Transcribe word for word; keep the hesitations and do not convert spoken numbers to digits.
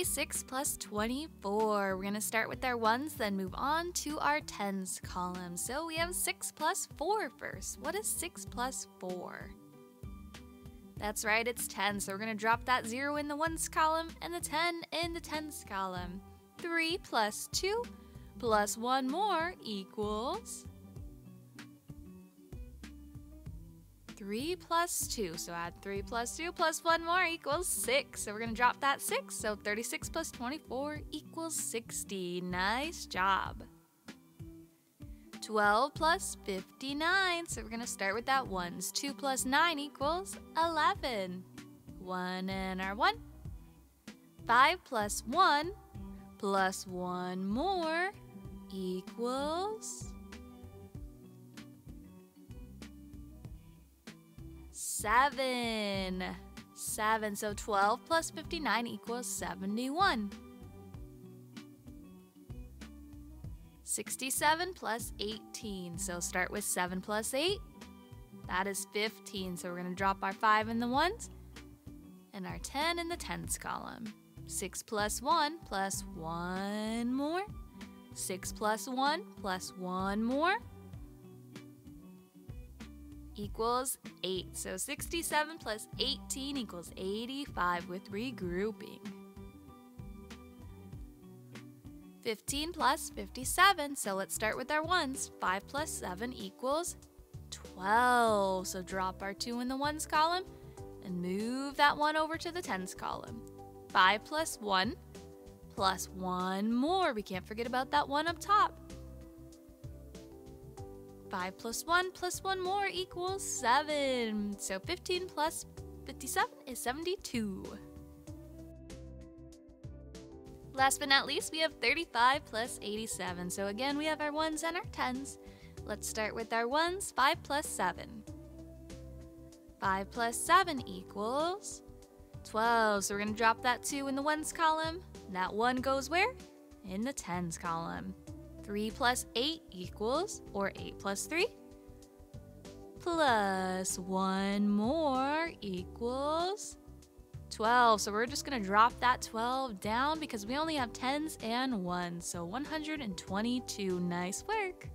thirty-six plus twenty-four. We're gonna start with our ones, then move on to our tens column. So we have six plus four first. What is six plus four? That's right, it's ten. So we're gonna drop that zero in the ones column and the ten in the tens column. Three plus two plus one more equals three plus two, so add three plus two plus one more equals six. So we're gonna drop that six, so thirty-six plus twenty-four equals sixty. Nice job. twelve plus fifty-nine, so we're gonna start with that ones. two plus nine equals eleven. one in our one. five plus one plus one more equals seven. seven, so twelve plus fifty-nine equals seventy-one. sixty-seven plus eighteen, so start with seven plus eight. That is fifteen, so we're going to drop our five in the ones and our ten in the tens column. six plus one plus one more. six plus one plus one more equals eight. So sixty-seven plus eighteen equals eighty-five with regrouping. fifteen plus fifty-seven, so let's start with our ones. five plus seven equals twelve. So drop our two in the ones column and move that one over to the tens column. five plus one plus one more. We can't forget about that one up top. five plus one plus one more equals seven. So fifteen plus fifty-seven is seventy-two. Last but not least, we have thirty-five plus eighty-seven. So again, we have our ones and our tens. Let's start with our ones. five plus seven. five plus seven equals twelve. So we're going to drop that two in the ones column. That one goes where? In the tens column. three plus eight equals, or eight plus three, plus one more equals twelve. So we're just going to drop that twelve down because we only have tens and ones. So one hundred twenty-two. Nice work.